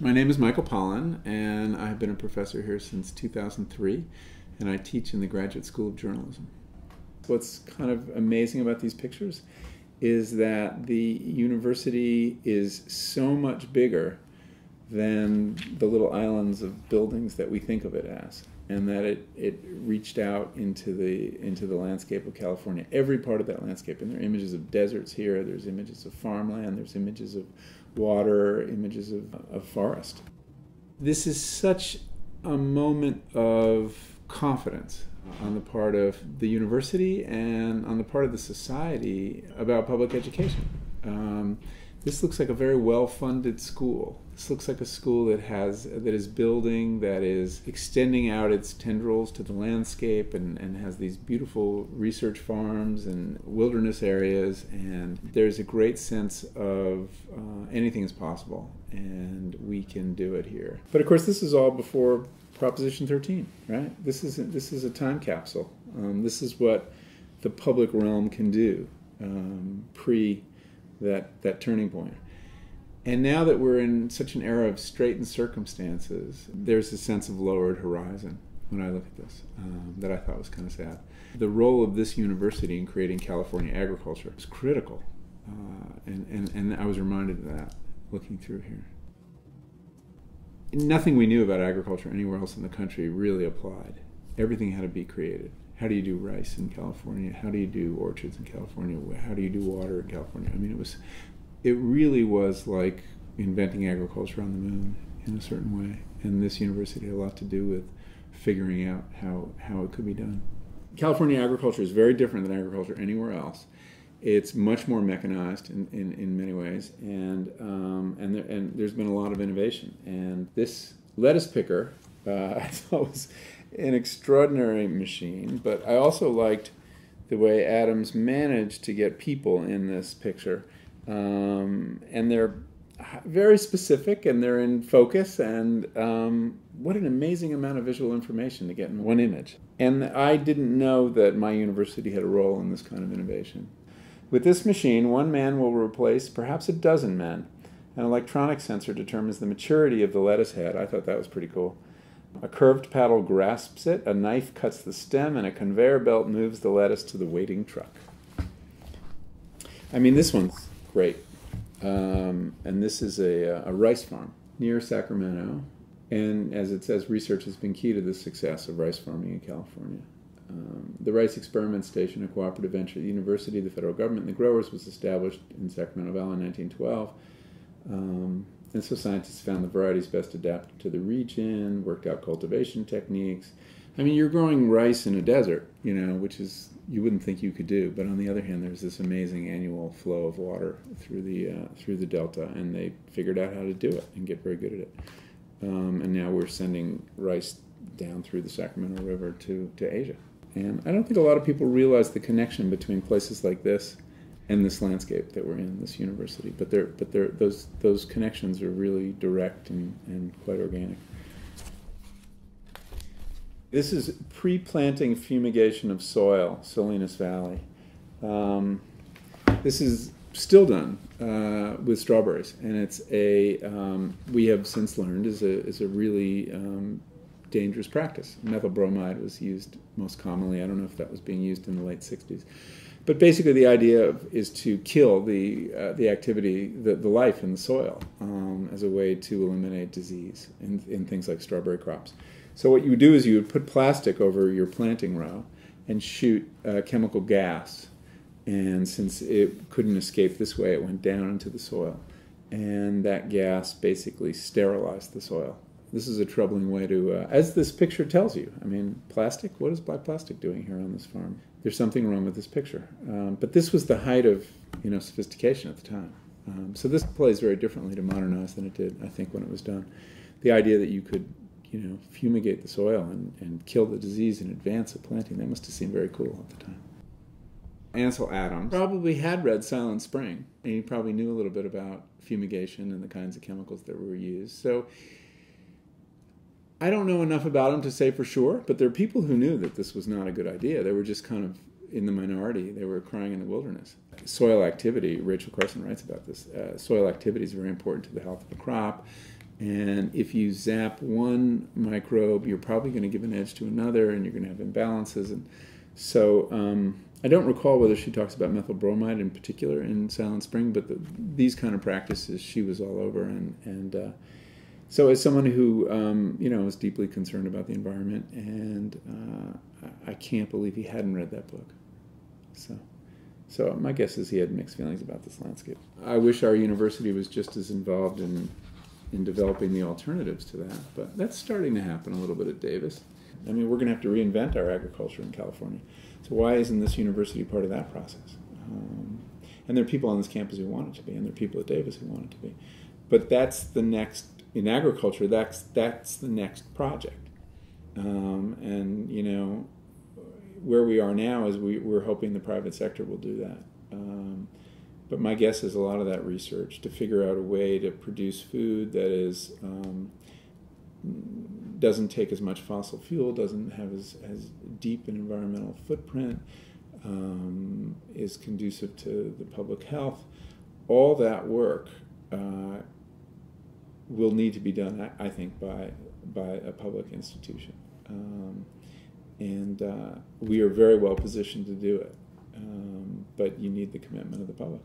My name is Michael Pollan, and I've been a professor here since 2003, and I teach in the Graduate School of Journalism. What's kind of amazing about these pictures is that the university is so much bigger than the little islands of buildings that we think of it as, and that it reached out into the landscape of California, every part of that landscape. And there are images of deserts here, there's images of farmland, there's images of water, images of forest. This is such a moment of confidence on the part of the university and on the part of the society about public education. This looks like a very well-funded school. This looks like a school that is extending out its tendrils to the landscape and has these beautiful research farms and wilderness areas. And there's a great sense of anything is possible, and we can do it here. But of course, this is all before Proposition 13, right? This is a time capsule. This is what the public realm can do pre that turning point. And now that we're in such an era of straitened circumstances, there's a sense of lowered horizon when I look at this that I thought was kind of sad. The role of this university in creating California agriculture is critical, and I was reminded of that looking through here. Nothing we knew about agriculture anywhere else in the country really applied. Everything had to be created. How do you do rice in California? How do you do orchards in California? How do you do water in California? I mean, it really was like inventing agriculture on the moon in a certain way. And this university had a lot to do with figuring out how it could be done. California agriculture is very different than agriculture anywhere else. It's much more mechanized in many ways, and there's been a lot of innovation. And this lettuce picker, I thought was an extraordinary machine, but I also liked the way Adams managed to get people in this picture. And they're very specific, and they're in focus, and what an amazing amount of visual information to get in one image. And I didn't know that my university had a role in this kind of innovation. With this machine, one man will replace perhaps a dozen men. An electronic sensor determines the maturity of the lettuce head. I thought that was pretty cool. A curved paddle grasps it, a knife cuts the stem, and a conveyor belt moves the lettuce to the waiting truck. I mean, this one's great. And this is a rice farm near Sacramento. And as it says, research has been key to the success of rice farming in California. The Rice Experiment Station, a cooperative venture of the university, the federal government, and the growers, was established in Sacramento Valley in 1912. And so scientists found the varieties best adapted to the region, worked out cultivation techniques. I mean, you're growing rice in a desert, you know, which is, you wouldn't think you could do. But on the other hand, there's this amazing annual flow of water through the delta, and they figured out how to do it and get very good at it. And now we're sending rice down through the Sacramento River to Asia. And I don't think a lot of people realize the connection between places like this and this landscape that we're in, this university. But those connections are really direct and quite organic. This is pre-planting fumigation of soil, Salinas Valley. This is still done with strawberries, and it's we have since learned, is a really dangerous practice. Methyl bromide was used most commonly. I don't know if that was being used in the late 60s. But basically the idea is to kill the activity, the life in the soil as a way to eliminate disease in things like strawberry crops. So what you would do is you would put plastic over your planting row and shoot chemical gas. And since it couldn't escape this way, it went down into the soil. And that gas basically sterilized the soil. This is a troubling way to, as this picture tells you. I mean, plastic, what is black plastic doing here on this farm? There's something wrong with this picture. But this was the height of, you know, sophistication at the time. So this plays very differently to modern eyes than it did, I think, when it was done. The idea that you could, you know, fumigate the soil and kill the disease in advance of planting, that must have seemed very cool at the time. Ansel Adams probably had read Silent Spring, and he probably knew a little bit about fumigation and the kinds of chemicals that were used. So I don't know enough about him to say for sure, but there are people who knew that this was not a good idea. They were just kind of in the minority. They were crying in the wilderness. Soil activity, Rachel Carson writes about this, soil activity is very important to the health of the crop. And if you zap one microbe, you're probably going to give an edge to another, and you're going to have imbalances. And so I don't recall whether she talks about methyl bromide in particular in Silent Spring, but these kind of practices she was all over. So as someone who, you know, was deeply concerned about the environment, and I can't believe he hadn't read that book. So my guess is he had mixed feelings about this landscape. I wish our university was just as involved in developing the alternatives to that, but that's starting to happen a little bit at Davis. I mean, we're going to have to reinvent our agriculture in California. So why isn't this university part of that process? And there are people on this campus who want it to be, and there are people at Davis who want it to be. But that's the next, in agriculture, that's the next project. And, you know, where we are now is we're hoping the private sector will do that. But my guess is a lot of that research to figure out a way to produce food that is doesn't take as much fossil fuel, doesn't have as deep an environmental footprint, is conducive to the public health. All that work will need to be done, I think, by a public institution. And we are very well positioned to do it, but you need the commitment of the public.